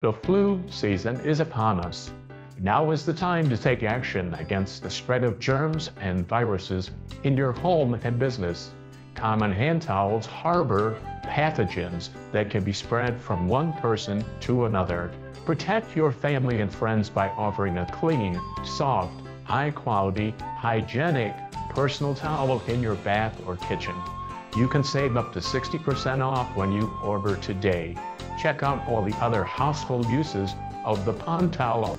The flu season is upon us. Now is the time to take action against the spread of germs and viruses in your home and business. Common hand towels harbor pathogens that can be spread from one person to another. Protect your family and friends by offering a clean, soft, high-quality, hygienic personal towel in your bath or kitchen. You can save up to 60% off when you order today. Check out all the other household uses of the Palm Towel.